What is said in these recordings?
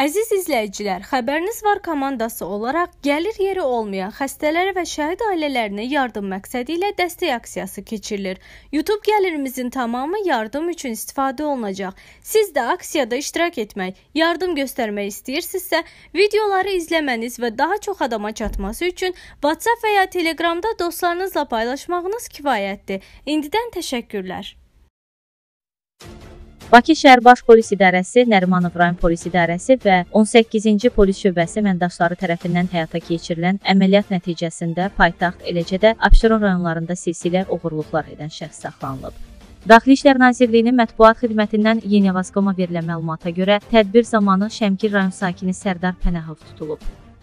Əziz izləyicilər, Xəbəriniz Var komandası olaraq gəlir yeri olmayan xəstələrə və şəhid ailələrinə yardım məqsədi ilə dəstək aksiyası keçirilir. YouTube gəlirimizin tamamı yardım üçün istifadə olunacaq. Siz də aksiyada iştirak etmək, yardım göstərmək istəyirsinizsə, videoları izləməniz və daha çox adama çatması üçün WhatsApp və ya Telegramda dostlarınızla paylaşmağınız kifayətdir. İndidən təşəkkürlər. Bakı Şəhər Baş Polis İdarəsi, Nərimanov rayon Polis İdarəsi və 18-ci Polis Şöbəsi əməkdaşları tərəfindən həyata keçirilən əməliyyat nəticəsində paytaxt, eləcə də Abşeron rayonlarında silsilə oğurluqlar edən şəxs saxlanılıb. Daxili İşlər Nazirliyinin mətbuat xidmətindən Yenevasqoma verilən məlumata görə tədbir zamanı Şəmkir rayon sakini Sərdar Pənahov tutulub.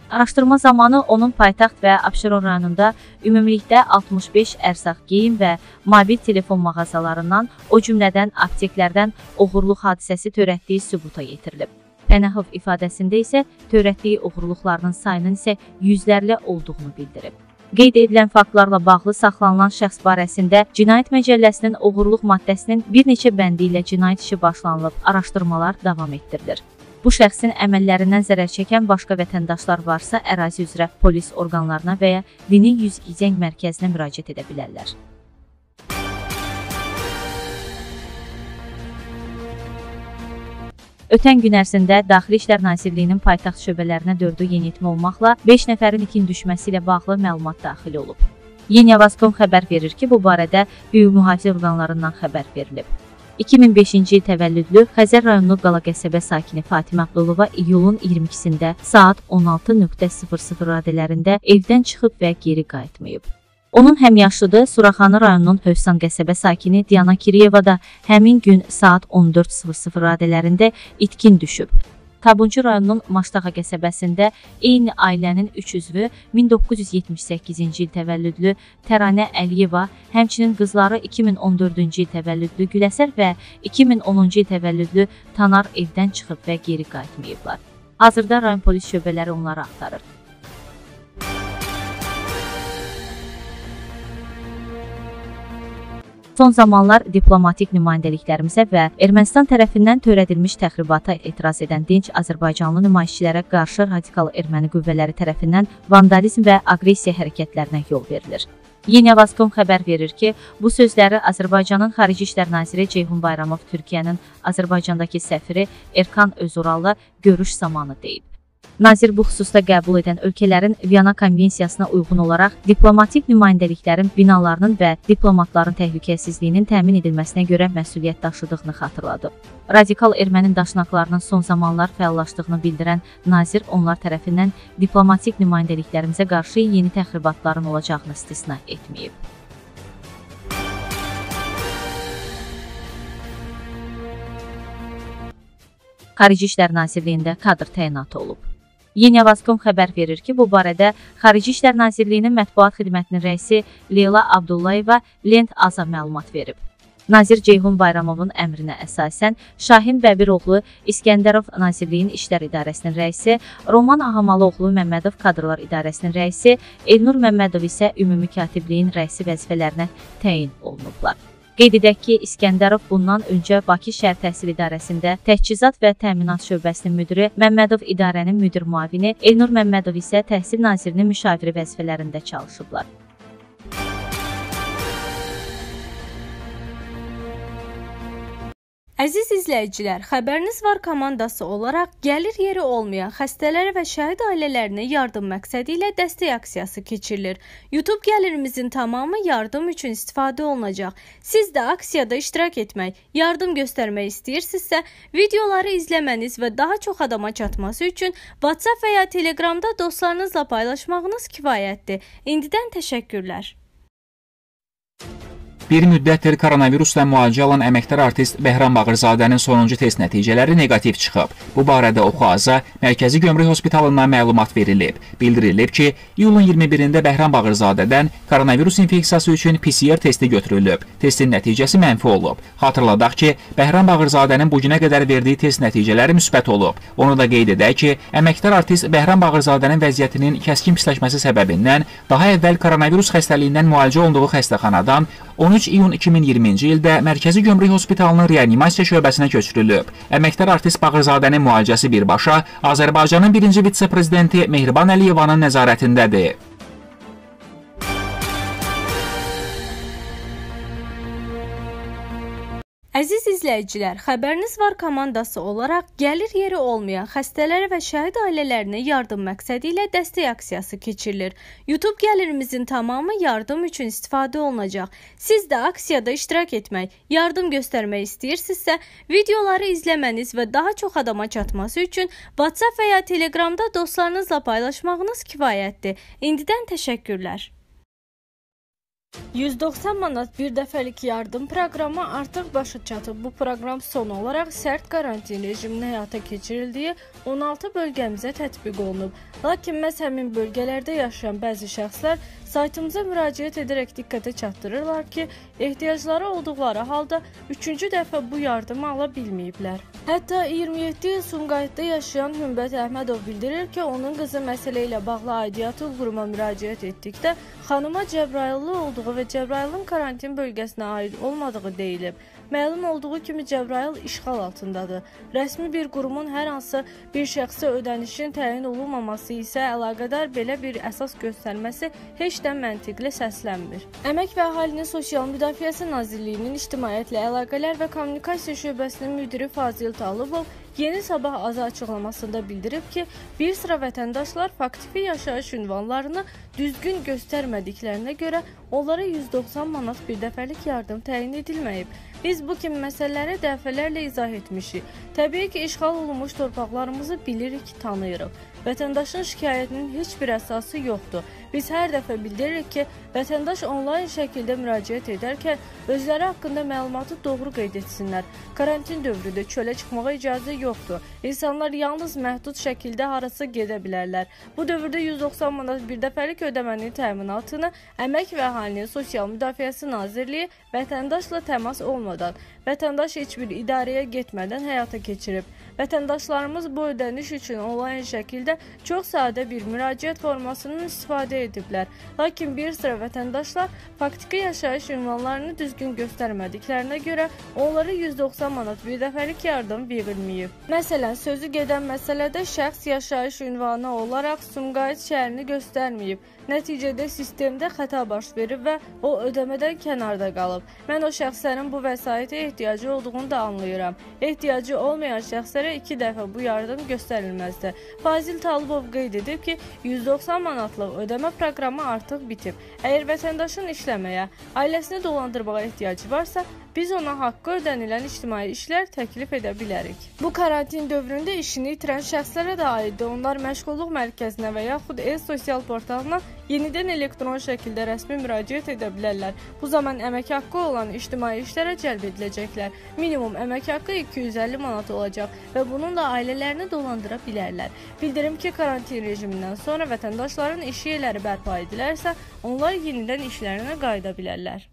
Araşdırma zamanı onun paytaxt və Abşeron rayonunda ümumilikdə 65 ərsaq geyim və mobil telefon mağazalarından, o cümlədən apteklərdən oğurluq hadisəsi törətdiyi sübuta yetirilib. Pənahov ifadəsində isə törətdiyi oğurluqlarının sayının isə yüzlərlə olduğunu bildirib. Qeyd edilən faktlarla bağlı saxlanılan şəxs barəsində Cinayət Məcəlləsinin oğurluq maddəsinin bir neçə bəndi ilə cinayət işi başlanılıb, araşdırmalar davam etdirilir. Bu şəxsin əməllərindən zərər çəkən başqa vətəndaşlar varsa, ərazi üzrə polis orqanlarına və ya dini 102 mərkəzinə müraciət edə bilərlər. Ötən gün ərzində Daxili İşlər Nazirliyinin paytaxt şöbələrinə 4-ü yeniyetmə olmaqla 5 nəfərin ikin düşməsi ilə bağlı məlumat daxil olub. Yenevaskom xəbər verir ki, bu barədə hüquq mühafizə orqanlarından xəbər verilib. 2005-ci il təvəllüdlü Xəzər rayonlu Qala qəsəbə sakini Fatimə Abdullova iyulun 22-sində saat 16:00 radələrində evdən çıxıb və geri qayıtmayıb. Onun həmyaşıdı Suraxanı rayonunun Hövsan qəsəbə sakini Diana Kiriyeva da həmin gün saat 14:00 radələrində itkin düşüb. Tabuncu rayonunun Maştağa qəsəbəsində eyni ailənin 3 üzvü 1978-ci il təvəllüdlü Təranə Əliyeva, həmçinin qızları 2014-cü il təvəllüdlü Güləsər və 2010-cu il təvəllüdlü Tanar evdən çıxıb və geri qayıtmayıblar. Hazırda rayon polis şöbələri onları axtarır. Son zamanlar diplomatik nümayəndəliklərimizə və Ermənistan tərəfindən törədilmiş təxribata etiraz edən dinc azərbaycanlı nümayişçilərə qarşı radikal erməni qüvvələri tərəfindən vandalizm və aqressiya hərəkətlərinə yol verilir. Yenevaskom xəbər verir ki, bu sözləri Azərbaycanın Xarici İşlər Naziri Ceyhun Bayramov Türkiyənin Azərbaycandakı səfiri Erkan Özuralla görüş zamanı deyib. Nazir bu xüsusda qəbul edən ölkələrin Viyana Konvensiyasına uyğun olaraq diplomatik nümayəndəliklərin binalarının və diplomatların təhlükəsizliyinin təmin edilməsinə görə məsuliyyət daşıdığını xatırladı. Radikal erməni daşnaqlarının son zamanlar fəallaşdığını bildirən nazir onlar tərəfindən diplomatik nümayəndəliklərimizə qarşı yeni təxribatların olacağını istisna etməyib. Xarici İşlər Nazirliyində kadr təyinatı olub. Yenevaskom xəbər verir ki, bu barədə Xarici İşlər Nazirliyinin mətbuat xidmətinin rəisi Leyla Abdullayeva Lent Aza məlumat verib. Nazir Ceyhun Bayramovun əmrinə əsasən Şahin Bəbir oğlu İskəndərov Nazirliyin İşlər İdarəsinin rəisi, Roman Ahamalı oğlu Məmmədov Kadrlar İdarəsinin rəisi, Elnur Məmmədov isə Ümumi Katibliyin rəisi vəzifələrinə təyin olunublar. Qeyd edək ki, İskəndərov bundan öncə Bakı Şəhər Təhsil İdarəsində Təchizat və Təminat Şöbəsinin müdiri, Məmmədov idarənin müdir müavini, Elnur Məmmədov isə Təhsil Nazirinin müşaviri vəzifələrində çalışıblar. Əziz izləyicilər, Xəbəriniz Var komandası olaraq gəlir yeri olmayan xəstələrə və şəhid ailələrinə yardım məqsədi ilə dəstək aksiyası keçirilir. YouTube gəlirimizin tamamı yardım üçün istifadə olunacaq. Siz də aksiyada iştirak etmək, yardım göstərmək istəyirsinizsə, videoları izləməniz və daha çox adama çatması üçün WhatsApp və ya Telegramda dostlarınızla paylaşmağınız kifayətdir. İndidən təşəkkürlər. Bir müddətdir koronavirusla müalicə alan əməkdar artist Bəhram Bağırzadənin sonuncu test nəticələri negativ çıxıb. Bu barədə Oxu Aza Mərkəzi Gömrük Hospitalından məlumat verilib. Bildirilib ki, iyulun 21-də Bəhram Bağırzadədən koronavirus infeksiyası üçün PCR testi götürülüb. Testin nəticəsi mənfi olub. Xatırladaq ki, Bəhram Bağırzadənin bugünə qədər verdiyi test nəticələri müsbət olub. Onu da qeyd edək ki, əməkdar artist Bəhram Bağırzadənin vəziyyətinin kəskin pisləşməsi səbəbindən daha əvvəl koronavirus xəstəliyindən müalicə olunduğu xəstəxanadan 13 13 iyun 2020-ci ildə Mərkəzi Gömrük Hospitalının reanimasiya şöbəsinə köçürülüb. Əməkdar artist Bağırzadənin müalicəsi birbaşa Azərbaycanın birinci vitse-prezidenti Mehriban Əliyevanın nəzarətindədir. Əziz izləyicilər, xəbəriniz var komandası olaraq gəlir yeri olmayan xəstələrə və şəhid ailələrinə yardım məqsədi ilə dəstək aksiyası keçirilir. YouTube gəlirimizin tamamı yardım üçün istifadə olunacaq. Siz də aksiyada iştirak etmək, yardım göstərmək istəyirsinizsə, videoları izləməniz və daha çox adama çatması üçün WhatsApp və ya Telegramda dostlarınızla paylaşmağınız kifayətdir. İndidən təşəkkürlər. 190 manat bir dəfəlik yardım proqramı artıq başa çatıb. Bu proqram son olaraq sərt karantin rejiminin həyata keçirildiyi 16 bölgəmizə tətbiq olunub. Lakin məhz həmin bölgələrdə yaşayan bəzi şəxslər saytımıza müraciət edərək diqqətə çatdırırlar ki, ehtiyacları olduqları halda 3-cü dəfə bu yardımı ala bilməyiblər. Hətta 27 il Sumqayıtda yaşayan Hümbət Əhmədov bildirir ki, onun qızı məsələ ilə bağlı aidiyyatı quruma müraciət etdikdə xanıma Cəbrayıllı olduğu və Cəbrayılın karantin bölgəsinə aid olmadığı deyilib. Məlum olduğu kimi Cəbrayıl işğal altındadır. Rəsmi bir qurumun hər hansı bir şəxsə ödənişin təyin olunmaması isə əlaqədar belə bir əsas göstərməsi heç də məntiqli səslənmir. Əmək və Əhalinin Sosial Müdafiəsi Nazirliyinin İctimaiyyətlə Əlaqələr və Kommunikasiya Şöbəsinin müdiri Fazil Talıbov Yeni Sabah Azı açıqlamasında bildirib ki, bir sıra vətəndaşlar faktiki yaşayış ünvanlarını düzgün göstərmədiklərinə görə onlara 190 manat bir dəfəlik yardım təyin edilməyib. Biz bu kimi məsələləri dəfələrlə izah etmişik. Təbii ki, işğal olunmuş torpaqlarımızı bilirik, tanıyırıq. Vətəndaşın şikayətinin heç bir əsası yoxdur. Biz hər dəfə bildiririk ki, vətəndaş onlayn şəkildə müraciət edərkən özləri haqqında məlumatı doğru qeyd etsinlər. Karantin dövründə çölə çıxmağa icazə yoxdur. İnsanlar yalnız məhdud şəkildə harasa gedə bilərlər. Bu dövrdə 190 manat bir dəfəlik ödəmənin təminatını Əmək və Əhalinin Sosial Müdafiəsi Nazirliyi vətəndaşla təmas olmadan, vətəndaş heç bir idarəyə getmədən həyata keçirib. Vətəndaşlarımız bu ödəniş üçün onlayn şəkildə çox sadə bir müraciət formasının istifadə ediblər. Lakin bir sıra vətəndaşlar faktiki yaşayış ünvanlarını düzgün göstərmədiklərinə görə onlara 190 manat bir dəfəlik yardım verilməyib. Məsələn, sözü gedən məsələdə şəxs yaşayış ünvanı olaraq Sumqayıt şəhərini göstərməyib. Nəticədə sistemdə xəta baş verib və o ödəmədən kənarda qalıb. Mən o şəxslərin bu vəsaitə ehtiyacı olduğunu da anlayıram. Ehtiyacı olmayan şəxslərə 2 dəfə bu yardım göstərilməzdi. Fazil Talıbov qeyd edib ki, 190 manatlıq ödəmə proqramı artıq bitib. Əgər vətəndaşın işləməyə, ailəsini dolandırmağa ehtiyacı varsa, biz ona haqqı ödənilən ictimai işlər təklif edə bilərik. Bu karantin dövründə işini itirən şəxslərə də aiddir. Onlar məşğulluq mərkəzinə və yaxud e-sosial portalına yenidən elektron şəkildə rəsmi müraciət edə bilərlər. Bu zaman əmək haqqı olan ictimai işlərə cəlb ediləcəklər. Minimum əmək haqqı 250 manat olacaq və bununla ailələrini dolandıra bilərlər. Bildirim ki, karantin rejimindən sonra vətəndaşların iş yerləri bərpa edilərsə, onlar yenidən işlərinə qayıda bilərlər.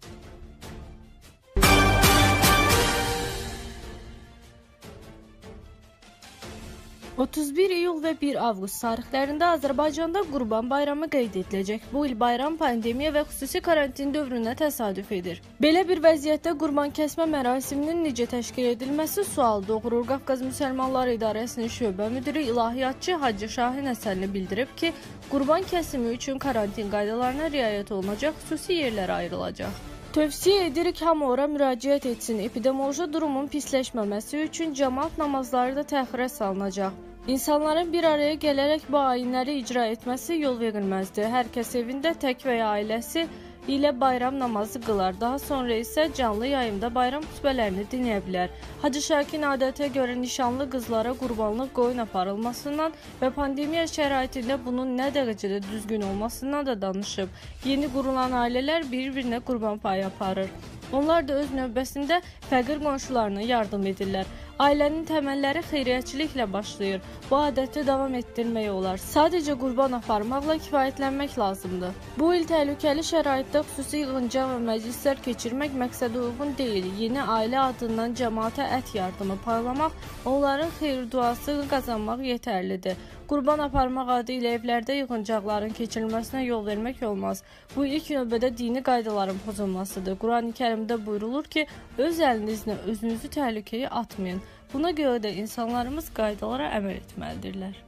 (31 iyul və 1 avqust tarixlərində Azərbaycanda Qurban Bayramı qeyd ediləcək. Bu il bayram pandemiya və xüsusi karantin dövrünə təsadüf edir. Belə bir vəziyyətdə qurban kəsmə mərasiminin necə təşkil edilməsi sual doğurur. Qafqaz Müslümanları İdarəsinin şöbə müdiri ilahiyyatçı Hacı Şahin əsərini bildirib ki, qurban kəsimi üçün karantin qaydalarına riayət olunacaq, xüsusi yerlərə ayrılacaq. Tövsiyə edirik, hamı ora müraciət etsin. Epidemioloji durumun pisləşməməsi üçün cəmaat namazları da təxirə salınacaq. İnsanların bir araya gələrək bu ayinləri icra etməsi yol verilməzdir. Hər kəs evində tək və ya ailəsi ilə bayram namazı qılar. Daha sonra isə canlı yayımda bayram xütbələrini dinləyə bilər. Hacı Şahin adətə görə nişanlı qızlara qurbanlıq qoyun aparılmasından və pandemiya şəraitində bunun nə dərəcədə düzgün olmasından da danışıb. Yeni qurulan ailələr bir-birinə qurban payı aparır. Onlar da öz növbəsində fəqir qonşularına yardım edirlər. Ailənin təməlləri xeyriyyəçiliklə başlayır. Bu adəti davam etdirmək olar. Sadəcə qurban aparmaqla kifayətlənmək lazımdır. Bu il təhlükəli şəraitdə xüsusi yığıncaq və məclislər keçirmək məqsədə uyğun deyil. Yeni ailə adından cəmaata ət yardımı paylamaq, onların xeyir duası qazanmaq yetərlidir. Qurban aparmaq adı ilə evlərdə yığıncaqların keçirilməsinə yol vermək olmaz. Bu ilk növbədə dini qaydaların pozulmasıdır. Quran-ı Kərimdə buyurulur ki, öz əlinizlə özünüzü təhlükəyə atmayın. Buna görə də insanlarımız qaydalara əməl etməlidirlər.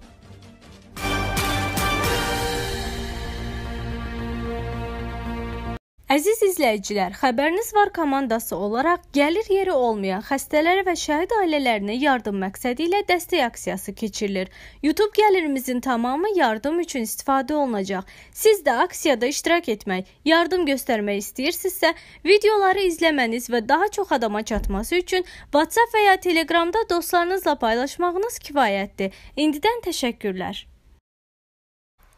Əziz izləyicilər, Xəbəriniz Var komandası olaraq gəlir yeri olmayan xəstələrə və şəhid ailələrinə yardım məqsədi ilə dəstək aksiyası keçirilir. YouTube gəlirimizin tamamı yardım üçün istifadə olunacaq. Siz də aksiyada iştirak etmək, yardım göstərmək istəyirsinizsə, videoları izləməniz və daha çox adama çatması üçün WhatsApp və ya Telegramda dostlarınızla paylaşmağınız kifayətdir. İndidən təşəkkürlər.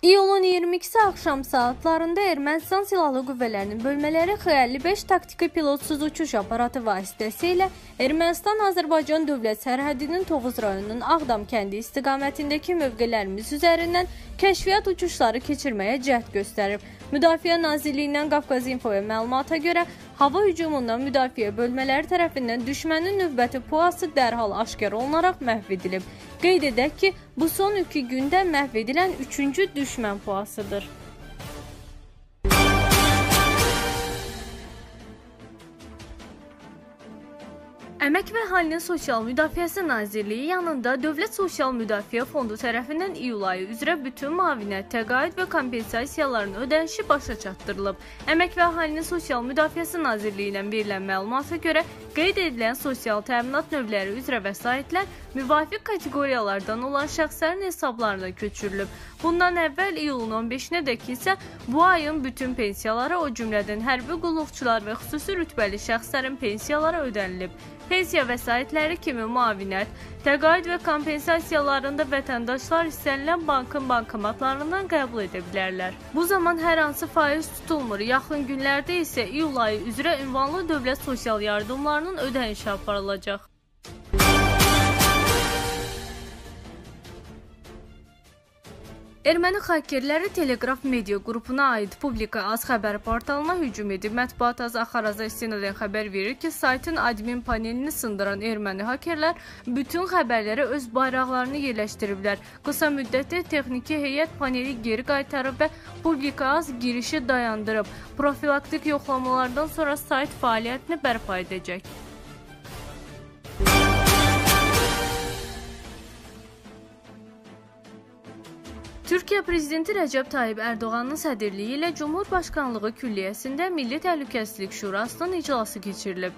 İyulun 22-si axşam saatlarında Ermənistan Silahlı Qüvvələrinin bölmələri X-55 taktiki pilotsuz uçuş aparatı vasitəsilə Ermənistan-Azərbaycan dövlət sərhədinin Tovuz rayonunun Ağdam kəndi istiqamətindəki mövqelərimiz üzərindən kəşfiyyat uçuşları keçirməyə cəhd göstərib. Müdafiə Nazirliyindən Qafqaz İnfoya məlumata görə hava hücumundan müdafiə bölmələri tərəfindən düşmənin növbəti puası dərhal aşkar olunaraq məhv edilib. Qeyd edək ki, bu son 2 gündə məhv edilən 3-cü düşmən puasıdır. Əmək və Əhalinin Sosial Müdafiəsi Nazirliyi yanında Dövlət Sosial Müdafiə Fondu tərəfindən iyul ayı üzrə bütün müavinət, təqaüd və kompensasiyaların ödənişi başa çatdırılıb. Əmək və Əhalinin Sosial Müdafiəsi Nazirliyi ilə verilən məlumata görə qeyd edilən sosial təminat növləri üzrə vəsaitlər müvafiq kateqoriyalardan olan şəxslərin hesablarına köçürülüb. Bundan əvvəl iyulun 15-nədək isə bu ayın bütün pensiyaları, o cümlədən hərbi qulluqçular və xüsusi rütbəli şəxslərin pensiyaları ödənilib. Pensiya vəsaitləri kimi müavinət, təqaüd və kompensasiyalarında vətəndaşlar istənilən bankın bankomatlarından qəbul edə bilərlər. Bu zaman hər hansı faiz tutulmur. Yaxın günlərdə isə iyul ayı üzrə ünvanlı dövlət sosial yardımlarının ödənişi aparılacaq. Erməni xakerləri Teleqraf Media Qrupuna aid Publika Az xəbər portalına hücum edib. Mətbuat Az Axaraza istinadən xəbər verir ki, saytın admin panelini sındıran erməni hakerlər bütün xəbərlərə öz bayraqlarını yerləşdiriblər. Qısa müddətdə texniki heyət paneli geri qaytarıb və Publika Az girişi dayandırıb. Profilaktik yoxlamalardan sonra sayt fəaliyyətini bərpa edəcək. Türkiyə Prezidenti Rəcəb Tayyib Ərdoğanın sədrliyi ilə Cumhurbaşqanlığı Külliyyəsində Milli Təhlükəsizlik Şurasının iclası keçirilib.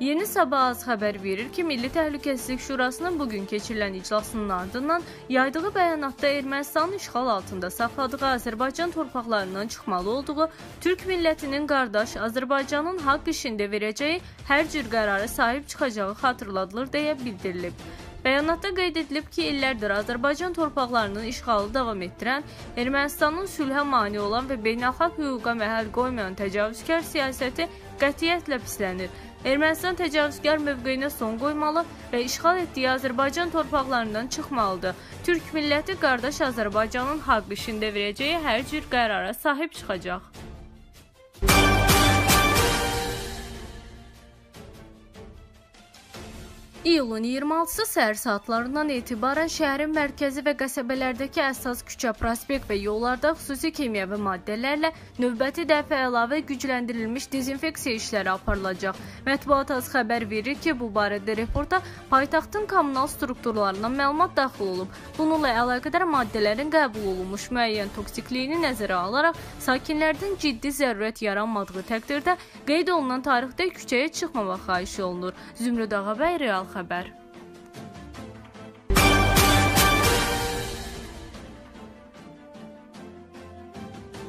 Yeni Sabah Az xəbər verir ki, Milli Təhlükəsizlik Şurasının bugün keçirilən iclasının ardından yaydığı bəyanatda Ermənistanın işğal altında saxladığı Azərbaycan torpaqlarından çıxmalı olduğu, Türk millətinin qardaş Azərbaycanın haqq işində verəcəyi hər cür qərara sahib çıxacağı xatırladılır deyə bildirilib. Bəyanatda qeyd edilib ki, illərdir Azərbaycan torpaqlarının işğalı davam etdirən, Ermənistanın sülhə mane olan və beynəlxalq hüquqa məhəl qoymayan təcavüzkar siyasəti qətiyyətlə pislənir. Ermənistan təcavüzkar mövqeyinə son qoymalı və işğal etdiyi Azərbaycan torpaqlarından çıxmalıdır. Türk milləti qardaş Azərbaycanın haqq işində verəcəyi hər cür qərara sahib çıxacaq. İyulun 26-sı səhər saatlarından etibarən şəhərin mərkəzi və qəsəbələrdəki əsas küçə, prospekt və yollarda xüsusi kimyəvi maddələrlə növbəti dəfə əlavə gücləndirilmiş dezinfeksiya işləri aparılacaq. Mətbuat Az xəbər verir ki, bu barədə reporta paytaxtın kommunal strukturlarına məlumat daxil olub. Bununla əlaqədar maddələrin qəbul olunmuş müəyyən toksikliyini nəzərə alaraq sakinlərdən ciddi zərurət yaranmadığı təqdirdə qeyd olunan tarixdə küçəyə çıxmamaq xahiş olunur. Zümrüd Ağabey, Real Xəbər.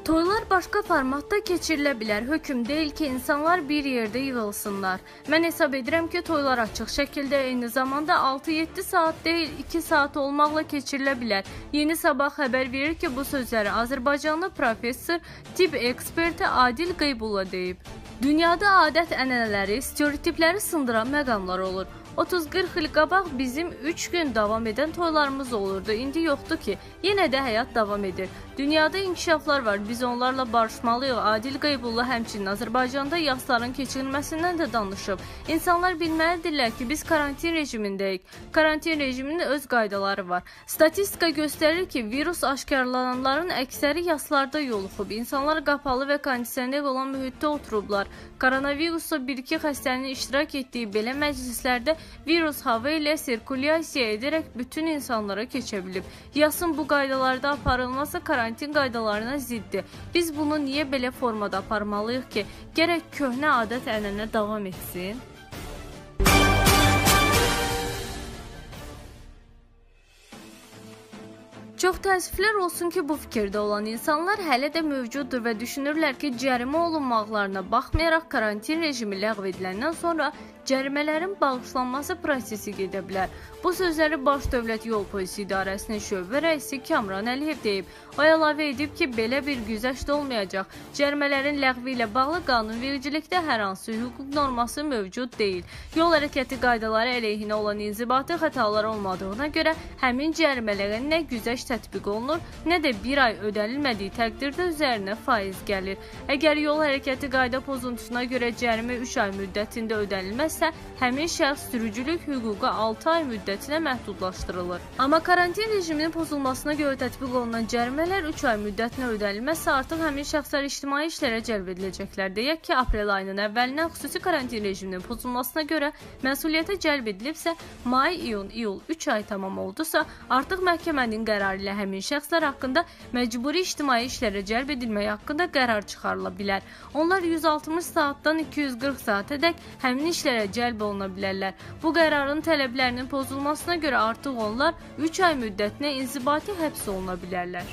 Toylar başqa formatda keçirilə bilər. Hökm deyil ki, insanlar bir yerdə yığılsınlar. Mən hesab edirəm ki, toylar açıq şəkildə eyni zamanda 6-7 saat deyil, 2 saat olmaqla keçirilə bilər. Yeni Sabah xəbər verir ki, bu sözləri Azərbaycanlı professor, tibb eksperti Adil Qəibulov deyib. Dünyada adət-ənənələri, stereotipləri sındıran məqamlar olur. 30-40 il qabaq bizim 3 gün davam edən toylarımız olurdu. İndi yoxdur ki, yenə də həyat davam edir. Dünyada inkişaflar var, biz onlarla barışmalıyıq. Adil Qəibulov həmçinin Azərbaycanda yaxsıların keçirilməsindən də danışıb. İnsanlar bilməlidirlər ki, biz karantin rejimindəyik. Karantin rejiminin öz qaydaları var. Statistika göstərir ki, virus aşkarlananların əksəri yaxsılarda yoluxub. İnsanlar qapalı və kondisioner olan mühitdə oturublar. Koronavirusla 1-2 xəstənin iştirak etdiyi belə məclislərdə virus hava ilə sirkulyasiya edərək bütün insanlara keçə bilib. Yasın bu qaydalarda aparılması karantin qaydalarına ziddir. Biz bunu niyə belə formada aparmalıyıq ki, gərək köhnə adət-ənənə davam etsin? Çox təəssüflər olsun ki, bu fikirdə olan insanlar hələ də mövcuddur və düşünürlər ki, cərimə olunmaqlarına baxmayaraq karantin rejimi ləğv ediləndən sonra cərimələrin bağışlanması prosesi gedə bilər. Bu sözləri Baş Dövlət Yol Polisi İdarəsinin şöbə rəisi Kamran Əliyev deyib. O əlavə edib ki, belə bir güzəşt olmayacaq. Cərimələrin ləğvi ilə bağlı qanunvericilikdə hər hansı hüquq norması mövcud deyil. Yol hərəkəti qaydaları əleyhinə olan inzibati xətalar olmadığına görə həmin cərimələrə nə güzəşt tətbiq olunur, nə də bir ay ödənilmədiyi təqdirdə üzərinə faiz gəlir. Əgər yol hərəkəti qayda pozuntusuna görə cərimə 3 ay müddətində ödənilməz, həmin şəxs sürücülük hüququ 6 ay müddətinə məhdudlaşdırılır. Amma karantin rejiminin pozulmasına görə tətbiq olunan cərimələr 3 ay müddətinə ödənilməzsə, artıq həmin şəxslər ictimai işlərə cəlb ediləcəklər. Deyək ki, aprel ayının əvvəlindən xüsusi karantin rejiminin pozulmasına görə məsuliyyətə cəlb edilibsə, may, iyun, iyul 3 ay tamam oldusa, artıq məhkəmənin qərarı ilə həmin şəxslər haqqında məcburi ictimai işlərə cəlb edilmək haqqında qərar çıxarıla bilər. Onlar 160 saatdan 240 saatədək həmin işlərə cəlb oluna bilərlər. Bu qərarın tələblərinin pozulmasına görə artıq onlar 3 ay müddətinə inzibati həbs oluna bilərlər.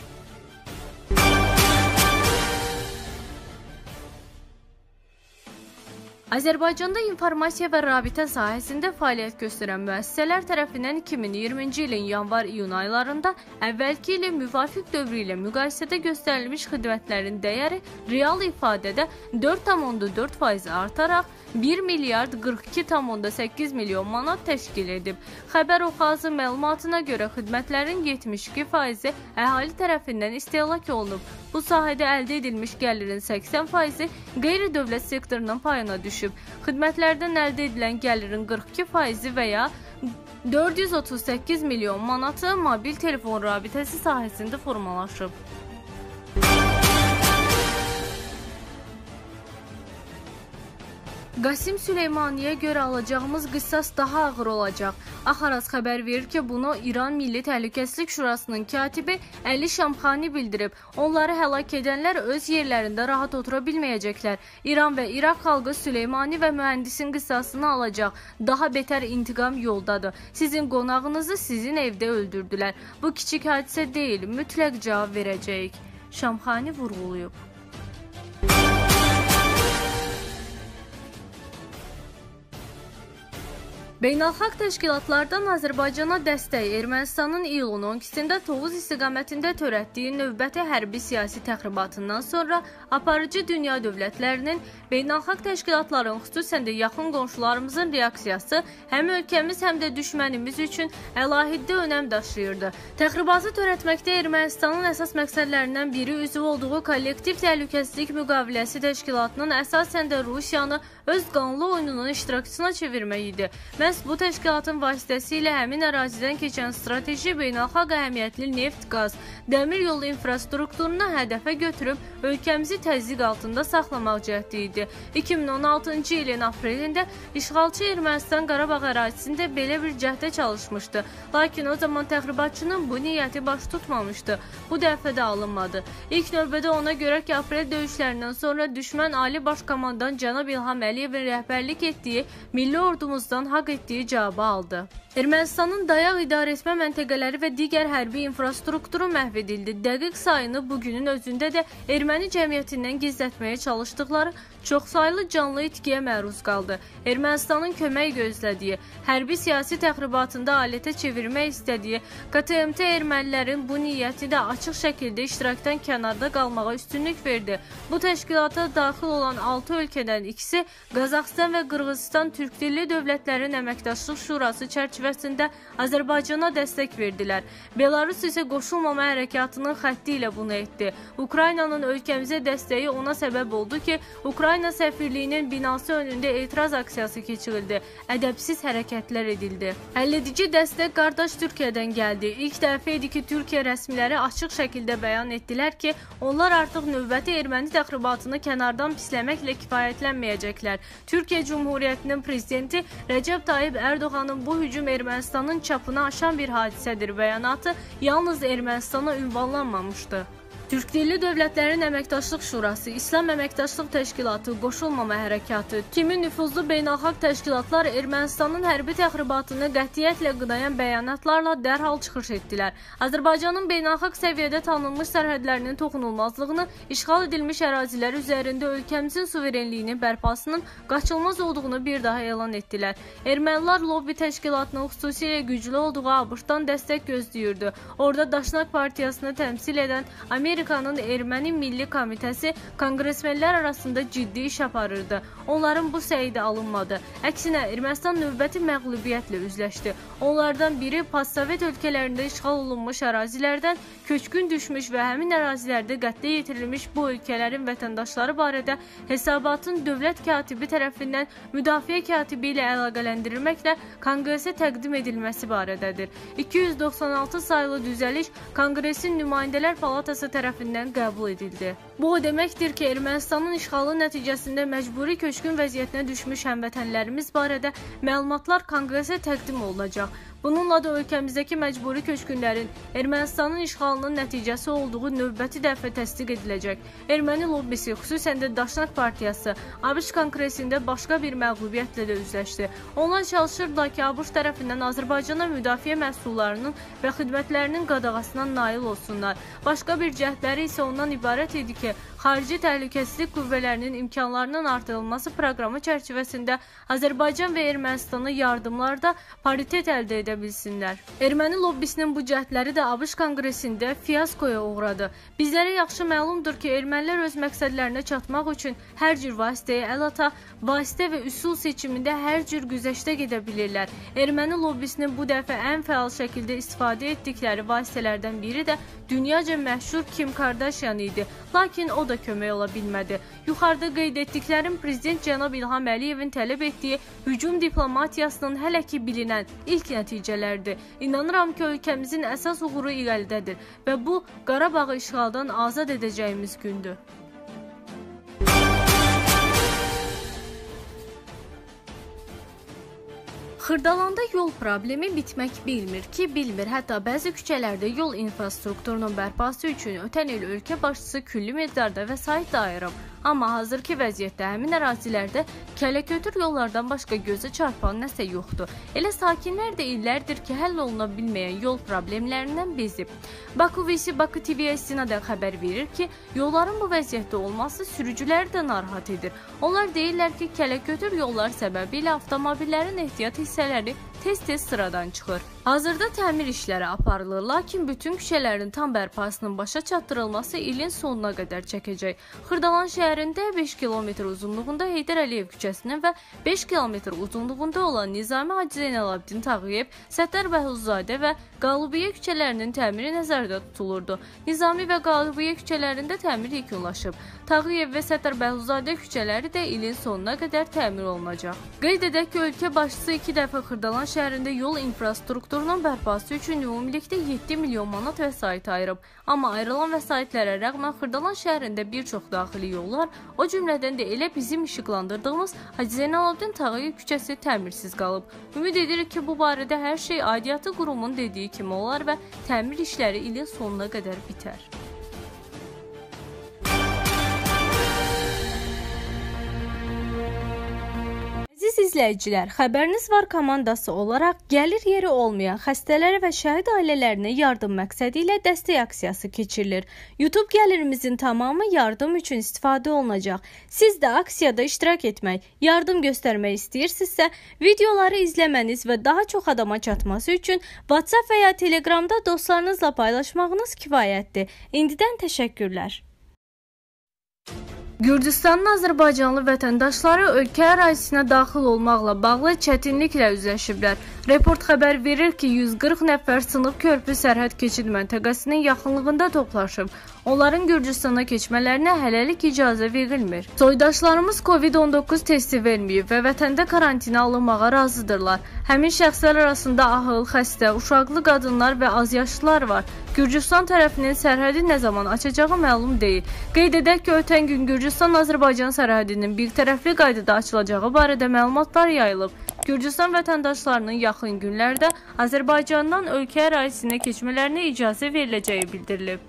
Azərbaycanda informasiya və rabitə sahəsində fəaliyyət göstərən müəssisələr tərəfindən 2020-ci ilin yanvar-iyun aylarında əvvəlki ilə müvafiq dövrü ilə müqayisədə göstərilmiş xidmətlərin dəyəri real ifadədə 4,4% artaraq 1 milyard 42,8 milyon manat təşkil edib. Xəbər Oxazı məlumatına görə xidmətlərin 72%-i əhali tərəfindən istehlak olunub. Bu sahədə əldə edilmiş gəlirin 80%-i qeyri-dövlət sektorunun payına düşüb. Xidmətlərdən əldə edilən gəlirin 42%-i və ya 438 milyon manatı mobil telefon rabitəsi sahəsində formalaşıb. Qasim Süleymaniyə görə alacağımız qisas daha ağır olacaq. Axaraz xəbər verir ki, bunu İran Milli Təhlükəsizlik Şurasının katibi Əli Şamxani bildirib. Onları həlak edənlər öz yerlərində rahat otura bilməyəcəklər. İran və İraq xalqı Süleymani və mühəndisin qisasını alacaq. Daha betər intiqam yoldadır. Sizin qonağınızı sizin evdə öldürdülər. Bu kiçik hadisə deyil, mütləq cavab verəcəyik. Şamxani vurğulayıb. Beynəlxalq təşkilatlardan Azərbaycana dəstək Ermənistanın iyulun 12-də Tovuz istiqamətində törətdiyi növbəti hərbi siyasi təxribatından sonra aparıcı dünya dövlətlərinin, beynəlxalq təşkilatların, xüsusən də yaxın qonşularımızın reaksiyası həm ölkəmiz, həm də düşmənimiz üçün əlahiddə önəm daşıyırdı. Təxribatı törətməkdə Ermənistanın əsas məqsədlərindən biri üzv olduğu Kollektiv Təhlükəsizlik Müqaviləsi Təşkilatının əsasən də Rusiyanı öz qanlı oyununun iştirakçısına çevirmək idi. Bu təşkilatın vasitəsilə həmin ərazidən keçən strateji beynəlxalq əhəmiyyətli neft, qaz, dəmir yolu infrastrukturuna hədəfə götürüb ölkəmizi təzyiq altında saxlamaq cəhdi idi. 2016-cı ilin aprelində işğalçı Ermənistan Qarabağ ərazisində belə bir cəhdə çalışmışdı. Lakin o zaman təxribatçının bu niyyəti baş tutmamışdı. Bu dəfə də alınmadı. İlk növbədə ona görə ki, aprel döyüşlərindən sonra düşmən Ali Baş Komandan Cənab İlham Əliyevin rəhbərlik etdiyi milli ordumuzdan haqq etdiyi cavabı aldı. Ermənistanın dayaq idarəetmə məntəqələri və digər hərbi infrastrukturu məhv edildi. Dəqiq sayını bugünün özündə də erməni cəmiyyətindən gizlətməyə çalışdıqları çoxsaylı canlı itkiyə məruz qaldı. Ermənistanın kömək gözlədiyi, hərbi siyasi təxribatında alətə çevirmək istədiyi KTMT ermənilərin bu niyyəti də açıq şəkildə iştirakdan kənarda qalmağa üstünlük verdi. Bu təşkilata daxil olan 6 ölkədən ikisi Qazaxıstan və Qırğızıstan Türk Dilli Dövlətlərin Əməkdaşlıq Şurası çərçivəsində Azərbaycana dəstək verdilər. Belarus isə qoşulmama hərəkatının xətti ilə bunu etdi. Ukraynanın ölkəmizə dəstəyi ona səbəb oldu ki, Ukrayna səfirliyinin binası önündə etiraz aksiyası keçirildi. Ədəbsiz hərəkətlər edildi. Həlledici dəstək qardaş Türkiyədən gəldi. İlk dəfə idi ki, Türkiyə rəsmiləri açıq şəkildə bəyan etdilər ki, onlar artıq növbəti erməni təxribatını kənardan pisləməklə kifayətlənməyəcəklər. Türkiyə Cumhuriyyətinin prezidenti Rəcəb Tayyib Erdoğanın bu hücum Ermənistanın çapını aşan bir hadisədir bəyanatı yalnız Ermənistana ünvanlanmamışdı. Türk Dilli Dövlətlərin Əməkdaşlıq Şurası, İslam Əməkdaşlıq Təşkilatı, Qoşulmama Hərəkatı kimi nüfuzlu beynəlxalq təşkilatlar Ermənistanın hərbi təxribatını qətiyyətlə qınayan bəyanatlarla dərhal çıxış etdilər. Azərbaycanın beynəlxalq səviyyədə tanınmış sərhədlərinin toxunulmazlığını, işğal edilmiş ərazilər üzərində ölkəmizin suverenliyinin bərpasının qaçılmaz olduğunu bir daha elan etdilər. Ermənilər lobbi təşkilatının xüsusilə güclü olduğu ABŞ-dan dəstək gözləyirdi. Orada Daşnak Partiyasını təmsil edən Amerikanın Erməni Milli Komitəsi kongresmenlər arasında ciddi iş aparırdı. Onların bu səyi də alınmadı. Əksinə, Ermənistan növbəti məğlubiyyətlə üzləşdi. Onlardan biri postsovet ölkələrində işğal olunmuş ərazilərdən köçkün düşmüş və həmin ərazilərdə qətlə yetirilmiş bu ölkələrin vətəndaşları barədə hesabatın dövlət katibi tərəfindən müdafiə katibi ilə əlaqələndirilməklə kongresə təqdim edilməsi barədədir. 296 saylı düzəliş Kongresin Nümayəndələr Palatası tərəfindən qəbul edildi. Bu o deməkdir ki, Ermənistanın işğalı nəticəsində məcburi köçkün vəziyyətinə düşmüş həmvətənlərimiz barədə məlumatlar Kongresə təqdim olunacaq. Bununla da ölkəmizdəki məcburi köçkünlərin Ermənistanın işğalının nəticəsi olduğu növbəti dəfə təsdiq ediləcək. Erməni lobbisi, xüsusən də Daşnak Partiyası, ABŞ Kongresində başqa bir məğlubiyyətlə də üzləşdi. Onlar çalışırdılar ki, ABŞ tərəfindən Azərbaycana müdafiə məhsullarının və xidmətlərinin qadağasına nail olsunlar. Başqa bir cəhdləri isə ondan ibarət idi ki, xarici təhlükəsizlik qüvvələrinin imkanlarının artırılması proqramı çərçivəsində Azərbaycan və Ermənistana yardımlarda paritet əldə edə bilsinlər. Erməni lobbisinin bu cəhdləri də ABŞ Kongresində fiyaskoya uğradı. Bizlərə yaxşı məlumdur ki, ermənilər öz məqsədlərinə çatmaq üçün hər cür vasitəyə əl ata, vasitə və üsul seçimində hər cür güzəştə gedə bilirlər. Erməni lobbisinin bu dəfə ən fəal şəkildə istifadə etdikləri vasitələrdən biri də dünyaca məşhur Kim Kardashian idi. Lakin o da kömək ola bilmədi. Yuxarıda qeyd etdiklərim prezident cənab İlham Əliyevin tələb etdiyi hücum diplomatiyasının hələ ki bilinən ilk nəticələrdir. İnanıram ki, ölkəmizin əsas uğuru irəlidədir və bu Qarabağı işğaldan azad edəcəyimiz gündür. Xırdalanda yol problemi bitmək bilmir ki, bilmir. Hətta bəzi küçələrdə yol infrastrukturunun bərpası üçün ötən il ölkə başçısı külli miqdarda vəsait də ayırıb. Amma hazırki vəziyyətdə həmin ərazilərdə kələkötür yollardan başqa gözə çarpan nəsə yoxdur. Elə sakinlər də illərdir ki, həll oluna bilməyən yol problemlərindən bezib. Bakı TV-yə istinadən xəbər verir ki, yolların bu vəziyyətdə olması sürücüləri də narahat edir. Onlar deyirlər ki, kələkötür yollar səbəbilə avtomobillərin ehtiyat hissələri tez-tez sıradan çıxır. Hazırda təmir işləri aparılır, lakin bütün küçələrin tam bərpasının başa çatdırılması ilin sonuna qədər çəkəcək. Xırdalan şəhərində 5 km uzunluğunda Heydər Əliyev küçəsinin və 5 km uzunluğunda olan Nizami Hacı Zeynalabdin Tağıyev, Sərdar Pənahov və Qalubiyyə küçələrinin təmiri nəzərdə tutulurdu. Nizami və Qalubiyyə küçələrində təmir yekunlaşıb. Tağıyev və Sərdar Pənahov küçələri də ilin sonuna qədər təmir olunacaq. Qeyd edək ki, ölkə başçısı 2 dəfə Xırdalan şəhərində yol infrastrukturunun bərpası üçün ümumilikdə 7 milyon manat vəsait ayırıb. Amma ayrılan vəsaitlərə rəğmən Xırdalan şəhərində bir çox daxili yollar, o cümlədən də elə bizim işıqlandırdığımız Hacı Zeynalabdin Tağıyev küçəsi təmirsiz qalıb. Ümid edirik ki, bu barədə hər şey aidiyyatı qurumun dediyi kimi olar və təmir işləri ilin sonuna qədər bitər. Əziz izləyicilər, Xəbəriniz Var komandası olaraq gəlir yeri olmayan xəstələrə və şəhid ailələrinə yardım məqsədi ilə dəstək aksiyası keçirilir. YouTube gəlirimizin tamamı yardım üçün istifadə olunacaq. Siz də aksiyada iştirak etmək, yardım göstərmək istəyirsinizsə, videoları izləməniz və daha çox adama çatması üçün WhatsApp və ya Telegramda dostlarınızla paylaşmağınız kifayətdir. İndidən təşəkkürlər. Gürcüstanın Azərbaycanlı vətəndaşları ölkə ərazisinə daxil olmaqla bağlı çətinliklə üzləşiblər. Report xəbər verir ki, 140 nəfər sınıq körpü sərhəd keçid məntəqəsinin yaxınlığında toplaşıb. Onların Gürcüstana keçmələrinə hələlik icazə verilmir. Soydaşlarımız COVID-19 testi verməyib və vətəndə karantina alınmağa razıdırlar. Həmin şəxslər arasında ahıl, xəstə, uşaqlı qadınlar və azyaşlılar var. Gürcüstan tərəfinin sərhədi nə zaman açacağı məlum deyil. Qeyd edək ki, ötən gün Gürcüstan-Azərbaycan sərhədinin bir tərəfli qaydada açılacağı barədə məlumatlar yayılıb. Gürcüstan vətəndaşlarının yaxın günlərdə Azərbaycandan ölkə ərazisinə keçmələrinə icazə veriləcəyi bildirilib.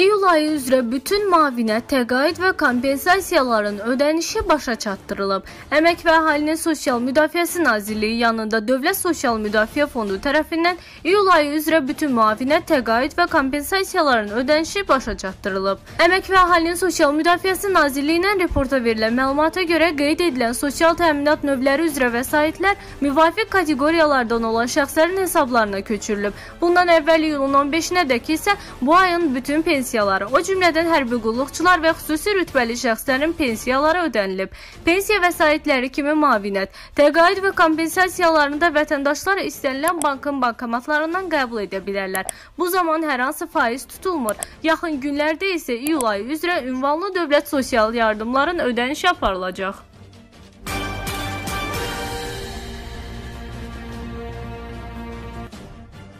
İyul ayı üzrə bütün müavinə, təqaüd və kompensasiyaların ödənişi başa çatdırılıb. Əmək və Əhalinin Sosial Müdafiəsi Nazirliyi yanında Dövlət Sosial Müdafiə Fondu tərəfindən iyul ayı üzrə bütün müavinə, təqaüd və kompensasiyaların ödənişi başa çatdırılıb. Əmək və Əhalinin Sosial Müdafiəsi Nazirliyindən reporta verilən məlumata görə qeyd edilən sosial təminat növləri üzrə vəsaitlər müvafiq kateqoriyalardan olan şəxslərin hesablarına köçürülüb. Bundan əvvəl iyulun 15-nədək isə bu ayın bütün pensiyaları, o cümlədən hərbi qulluqçular və xüsusi rütbəli şəxslərin pensiyaları ödənilib. Pensiya vəsaitləri kimi müavinət, təqaüd və kompensasiyalarında vətəndaşlar istənilən bankın bankomatlarından qəbul edə bilərlər. Bu zaman hər hansı faiz tutulmur. Yaxın günlərdə isə iyul ayı üzrə ünvanlı dövlət sosial yardımların ödənişi aparılacaq.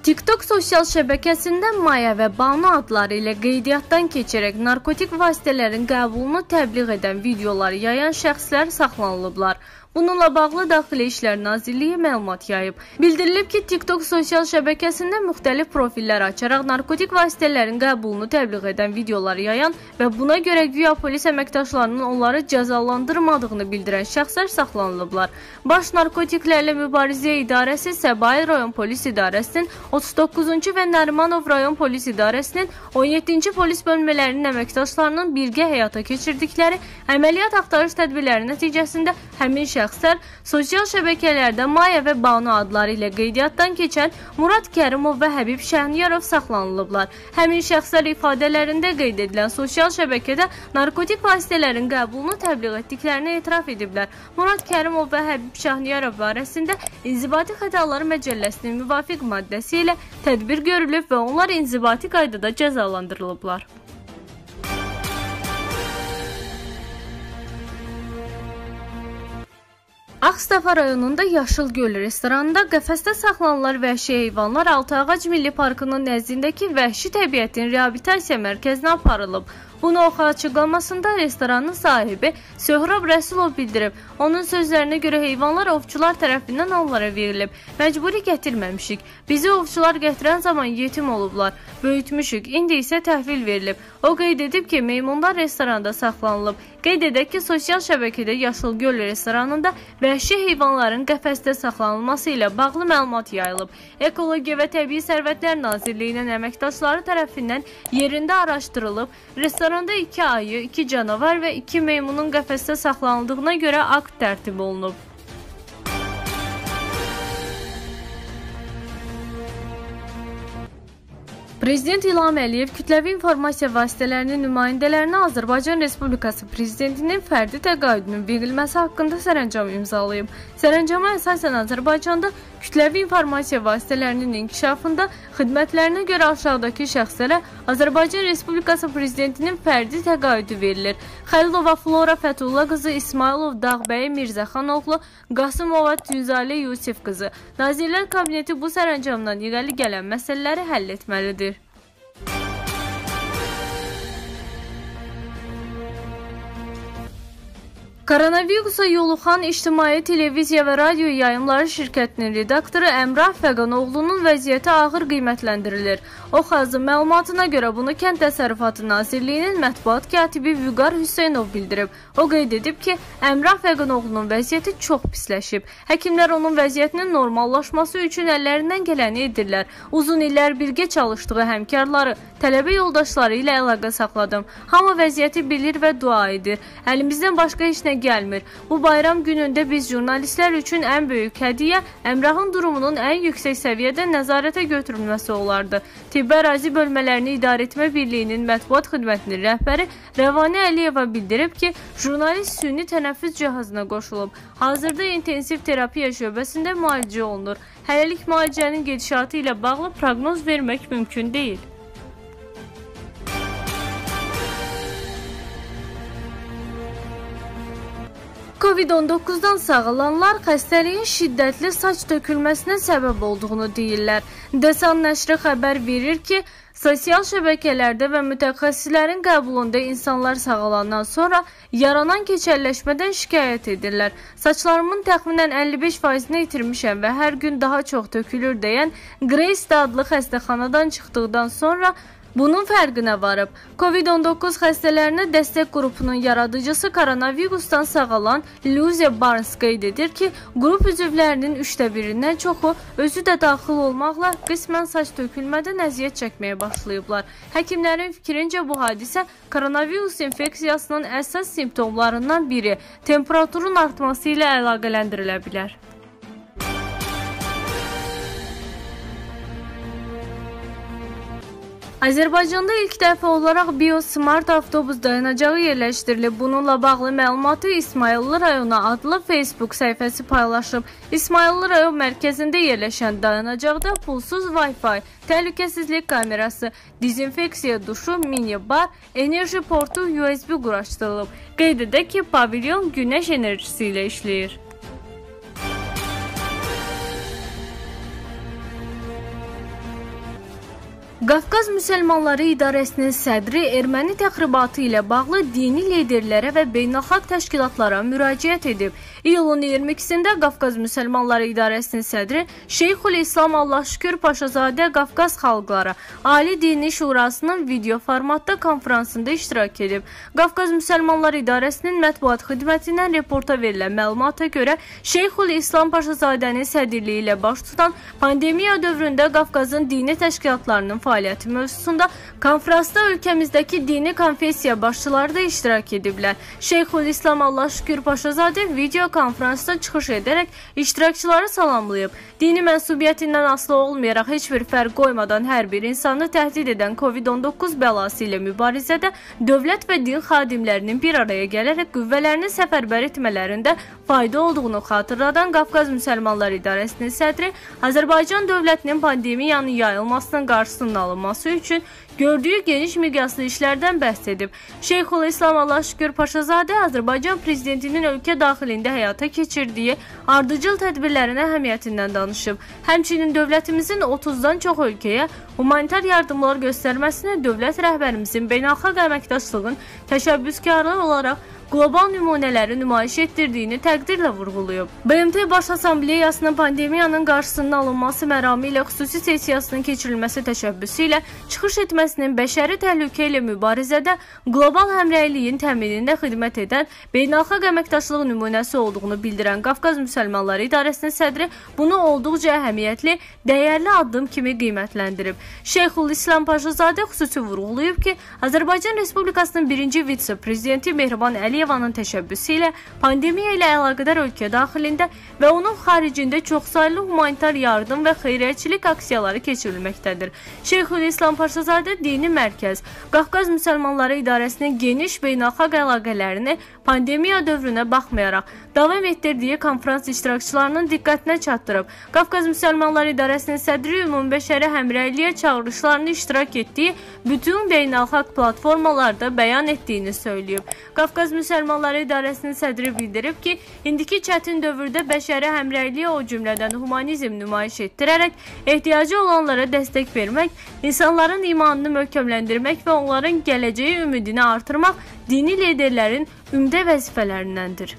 TikTok sosial şəbəkəsində Maya və Banu adları ilə qeydiyyatdan keçərək narkotik vasitələrin qəbulunu təbliğ edən videoları yayan şəxslər saxlanılıblar. Bununla bağlı Daxili İşlər Nazirliyi məlumat yayıb. Bildirilib ki, TikTok sosial şəbəkəsində müxtəlif profillər açaraq narkotik vasitələrin qəbulunu təbliğ edən videoları yayan və buna görə güya polis əməkdaşlarının onları cəzalandırmadığını bildirən şəxslər saxlanılıblar. Baş Narkotiklərlə Mübarizə İdarəsi Səbail rayon polis idarəsinin 39-cu və Nərimanov rayon polis idarəsinin 17-ci polis bölmələrinin əməkdaşlarının birgə həyata keçirdikləri əməliyyat axtarış tədbirləri nəticəsində həmin şəxslər sosial şəbəkələrdə Maya və Banu adları ilə qeydiyyatdan keçən Murad Kərimov və Həbib Şəhniyarov saxlanılıblar. Həmin şəxslər ifadələrində qeyd edilən sosial şəbəkədə narkotik vasitələrin qəbulunu təbliğ etdiklərini etiraf ediblər. Murad Kərimov və Həbib Şəhniyarov barəsində İnzibati Xətalar Məcəlləsinin müvafiq maddəsi ilə tədbir görülüb və onlar inzibati qaydada cəzalandırılıblar. Ağstafa rayonunda Yaşıl Göl restoranında qəfəsdə saxlanılan vəhşi heyvanlar Altıağac Milli Parkının nəzdindəki Vəhşi Təbiətin Reabilitasiya Mərkəzinə aparılıb. Bunu oxu açıqlamasında restoranın sahibi Söhrab Rəsulov bildirib. Onun sözlərinə görə heyvanlar ovçular tərəfindən onlara verilib. Məcburi gətirməmişik. Bizi ovçular gətirən zaman yetim olublar. Böyütmüşük. İndi isə təhvil verilib. O qeyd edib ki, meymunlar restoranda saxlanılıb. Qeyd edək ki, sosial şəbəkədə Yaşıl Göl restoranında vəhşi heyvanların qəfəsdə saxlanılması ilə bağlı məlumat yayılıb. Ekologiya və Təbii Sərvətlər Nazirliyinin əməkdaşları tərəfindən yerində araşdırılıb. Restoranda 2 ayı, 2 canavar və 2 meymunun qəfəsdə saxlanıldığına görə akt tərtib olunub. Prezident İlham Əliyev kütləvi informasiya vasitələrinin nümayəndələrinə Azərbaycan Respublikası Prezidentinin fərdi təqaüdünün verilməsi haqqında sərəncam imzalayıb. Sərəncama əsasən Azərbaycanda kütləvi informasiya vasitələrinin inkişafında xidmətlərinə görə aşağıdakı şəxslərə Azərbaycan Respublikası Prezidentinin fərdi təqaüdü verilir. Xəlilova Flora Fətulla qızı, İsmailov Dağbəyi Mirzəxanoğlu, Qasımova Tünzalə Yusif qızı. Nazirlər Kabineti bu sərəncamdan irəli gələn məsələləri həll etməlidir. Koronavirusa yoluxan İctimai Televiziya və Radio Yayımları Şirkətinin redaktoru Emrah Fəqanoğlu'nun vəziyyəti ağır qiymətləndirilir. Oxazın məlumatına görə bunu Kənd Təsərrüfatı Nazirliyinin mətbuat katibi Vüqar Hüseynov bildirib. O qeyd edib ki, Emrah Fəqanoğlu'nun vəziyyəti çox pisləşib. Həkimlər onun vəziyyətinin normallaşması üçün əllərindən gələni edirlər. Uzun illər birgə çalışdığı həmkarları, tələbə yoldaşları ilə əlaqə saxladım. Hamı vəziyyəti bilir və dua edir. Əlimizdən başqa heç nə gəlmir. Bu bayram günündə biz jurnalistlər üçün ən böyük hədiyyə Əmrahın durumunun ən yüksək səviyyədə nəzarətə götürülməsi olardı. Tibbi ərazi bölmələrini idarə etmə birliyinin mətbuat xidmətinin rəhbəri Rəvanə Əliyeva bildirib ki, jurnalist süni tənəffüs cihazına qoşulub. Hazırda intensiv terapiya şöbəsində müalicə olunur. Hələlik müalicənin gedişatı ilə bağlı proqnoz vermək mümkün deyil. Covid-19-dan sağılanlar xəstəliyin şiddətli saç tökülməsinə səbəb olduğunu deyirlər. Desan nəşri xəbər verir ki, sosial şəbəkələrdə və mütəxəssislərin qəbulunda insanlar sağalandan sonra yaranan keçəlləşmədən şikayət edirlər. Saçlarımın təxminən 55%-ni itirmişəm və hər gün daha çox tökülür deyən Grace adlı xəstəxanadan çıxdıqdan sonra bunun fərqinə varıb. Covid-19 xəstələrinə dəstək qrupunun yaradıcısı koronavirusdan sağalan Lucia Barnes qeyd edir ki, qrup üzvlərinin 1/3-dən çoxu özü də daxil olmaqla qismən saç tökülmədən əziyyət çəkməyə başlayıblar. Həkimlərin fikrincə bu hadisə koronavirus infeksiyasının əsas simptomlarından biri, temperaturun artması ilə əlaqələndirilə bilər. Azərbaycanda ilk dəfə olaraq Biosmart avtobus dayanacağı yerləşdirilib. Bununla bağlı məlumatı İsmayıllı rayonu adlı Facebook səhifəsi paylaşıb. İsmayıllı rayon mərkəzində yerləşən dayanacaqda pulsuz Wi-Fi, təhlükəsizlik kamerası, dezinfeksiya duşu, minibar, enerji portu, USB quraşdırılıb. Qeyd edək ki, pavilyon günəş enerjisi ilə işləyir. Qafqaz Müslümanları İdarəsinin sədri erməni təxribatı ilə bağlı dini liderlərə və beynəlxalq təşkilatlara müraciət edib. İyulun 22-sində Qafqaz Müslümanları İdarəsinin sədri Şeyxülislam Allahşükür Paşazadə Qafqaz xalqları Ali Dini Şurasının video formatda konfransında iştirak edib. Qafqaz Müslümanları İdarəsinin mətbuat xidmətindən reporta verilən məlumata görə Şeyxülislam Paşazadənin sədirliyi ilə baş tutan pandemiya dövründə Qafqazın dini təşkilatlarının fəaliyyəti mövzusunda konfransda ölkəmizdəki dini konfessiya başçıları da iştirak ediblər. Şeyxülislam Allahşükür Paşazadə video konfransda çıxış edərək iştirakçıları salamlayıb. Dini mənsubiyyətindən asılı olmayaraq heç bir fərq qoymadan hər bir insanı təhdid edən COVID-19 bəlası ilə mübarizədə dövlət və din xadimlərinin bir araya gələrək qüvvələrini səfərbər etmələrində fayda olduğunu xatırladan Qafqaz Müslümanları İdarəsinin sədri Azərbaycan dövlətinin pandemiyanın yayılmasının qarşısının alınması üçün gördüyü geniş miqyaslı işlərdən bəhs edib. Şeyxülislam Allahşükür Paşazadə Azərbaycan prezidentinin ölkə daxilində həyata keçirdiyi ardıcıl tədbirlərin əhəmiyyətindən danışıb. Həmçinin dövlətimizin 30-dan çox ölkəyə humanitar yardımlar göstərməsinə dövlət rəhbərimizin beynəlxalq əməkdaşlığın təşəbbüskarı olaraq qlobal nümunələri nümayiş etdirdiyini təqdirlə vurğulayıb. BMT Baş Assambleyasının pandemiyanın qarşısının alınması mərami ilə xüsusi sessiyasının keçirilməsi təşəbbüsü ilə çıxış etməsinin bəşəri təhlükə ilə mübarizədə qlobal həmrəyliyin təminində xidmət edən beynəlxalq əməkdaşlıq nümunəsi olduğunu bildirən Qafqaz Müslümanları İdarəsinin sədri bunu olduqca əhəmiyyətli, dəyərli addım kimi qiymətləndirib. Şeyxülislam Paşazadə xüsusi vurğulayıb ki, Azərbaycan Respublikasının 1-ci vitse-prezidenti Mehriban Əliyev təşəbbüsü ilə pandemiya ilə əlaqədar ölkə daxilində və onun xaricində çoxsaylı humanitar yardım və xeyriyyəçilik aksiyaları keçirilməkdədir. Şeyxülislam Paşazadə dini mərkəz Qafqaz Müslümanları İdarəsinin geniş beynəlxalq əlaqələrini pandemiya dövrünə baxmayaraq davam etdirdiyi konfrans iştirakçılarının diqqətinə çatdırıb. Qafqaz Müslümanları İdarəsinin sədri ümumbəşəri həmrəyliyə çağırışlarını iştirak etdiyi bütün beynəlxalq platformalarda bəyan etdiyini söyləyib. Qafqaz Müslümanları Müsəlmanları İdarəsinin sədri bildirib ki, indiki çətin dövrdə bəşəri həmrəyliyə, o cümlədən humanizm nümayiş etdirərək ehtiyacı olanlara dəstək vermək, insanların imanını möhkəmləndirmək və onların gələcəyi ümidini artırmaq dini liderlərin ümdə vəzifələrindəndir.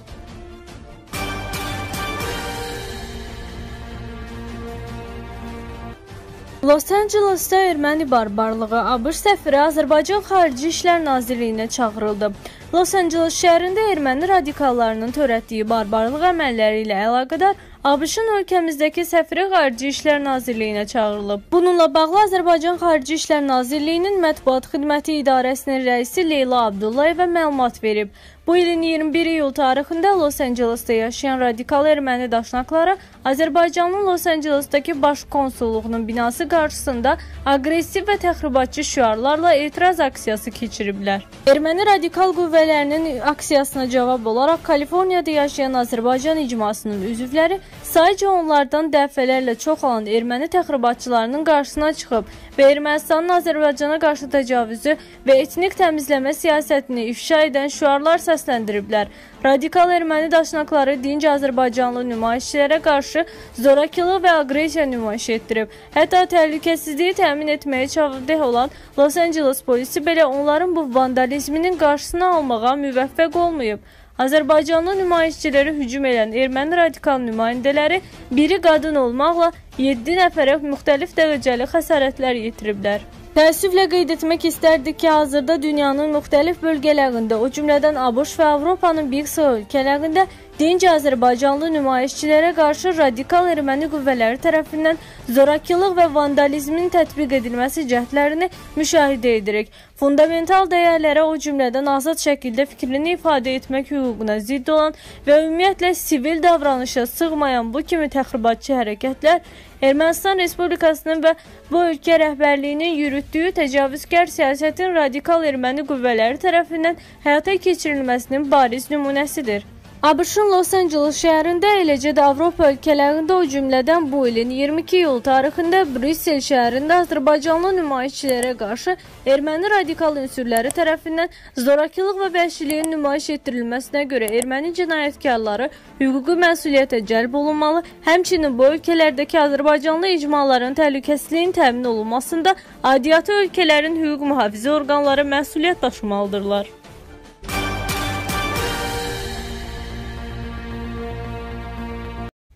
Los Angeles'da erməni barbarlığı ABŞ səfiri Azərbaycan Xarici İşlər Nazirliyinə çağırıldı. Los Angeles şəhərində erməni radikallarının törətdiyi barbarlıq əməlləri ilə əlaqədar ABŞ-ın ölkəmizdəki səfiri Xarici İşlər Nazirliyinə çağırılıb. Bununla bağlı Azərbaycan Xarici İşlər Nazirliyinin Mətbuat Xidməti İdarəsinin rəisi Leyla Abdullayeva məlumat verib. Bu ilin 21 iyul tarixində Los Angeles'da yaşayan radikal erməni daşnaqları Azərbaycanın Los Angeles'daki baş konsulluğunun binası qarşısında aqressiv və təxribatçı şüarlarla etiraz aksiyası keçiriblər. Erməni radikal qüvvələrinin aksiyasına cavab olaraq Kaliforniyada yaşayan Azərbaycan icmasının üzvləri sadəcə onlardan dəfələrlə çox olan erməni təxribatçılarının qarşısına çıxıb və Ermənistanın Azərbaycana qarşı təcavüzü və etnik təmizləmə siyasətini ifşa edən şüarlar səsləndiriblər. Radikal erməni daşnaqları dinc Azərbaycanlı nümayişçilərə qarşı zorakılıq və aqressiya nümayiş etdirib. Hətta təhlükəsizliyi təmin etməyə çavdeh olan Los Angeles polisi belə onların bu vandalizminin qarşısını almağa müvəffəq olmayıb. Azərbaycanlı nümayişçilərə hücum edən erməni radikal nümayəndələri biri qadın olmaqla 7 nəfərə müxtəlif dərəcəli xəsarətlər yetiriblər. Təəssüflə qeyd etmək istərdik ki, hazırda dünyanın müxtəlif bölgələrində, o cümlədən ABŞ və Avropanın bir sıra ölkələrində dinc Azərbaycanlı nümayişçilərə qarşı radikal erməni qüvvələri tərəfindən zorakılıq və vandalizmin tətbiq edilməsi cəhdlərini müşahidə edirik. Fundamental dəyərlərə, o cümlədən azad şəkildə fikrini ifadə etmək hüququna zidd olan və ümumiyyətlə sivil davranışa sığmayan bu kimi təxribatçı hərəkətlər Ermənistan Respublikasının və bu ölkə rəhbərliyinin yürütdüyü təcavüzkar siyasətin radikal erməni qüvvələri tərəfindən həyata keçirilməsinin bariz nümunəsidir. ABŞ-ın Los Angeles şəhərində, eləcə də Avropa ölkələrində, o cümlədən bu ilin 22 iyul tarixində Brüssel şəhərində Azərbaycanlı nümayişçilərə qarşı erməni radikal ünsürləri tərəfindən zorakılıq və vəhşiliyin nümayiş etdirilməsinə görə erməni cinayətkarları hüquqi məsuliyyətə cəlb olunmalı, həmçinin bu ölkələrdəki Azərbaycanlı icmaların təhlükəsizliyin təmin olunmasında aidiyyatı ölkələrin hüquq mühafizə orqanları məsuliyyət daşımalıdırlar.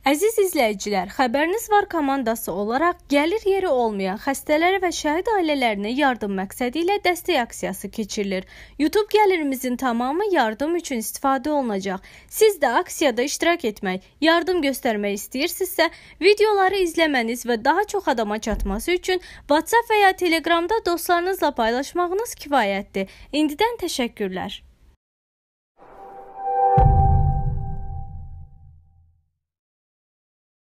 Əziz izləyicilər, Xəbəriniz Var komandası olaraq gəlir yeri olmayan xəstələrə və şəhid ailələrinə yardım məqsədi ilə dəstək aksiyası keçirilir. YouTube gəlirimizin tamamı yardım üçün istifadə olunacaq. Siz də aksiyada iştirak etmək, yardım göstərmək istəyirsinizsə, videoları izləməniz və daha çox adama çatması üçün WhatsApp və ya Telegramda dostlarınızla paylaşmağınız kifayətdir. İndidən təşəkkürlər.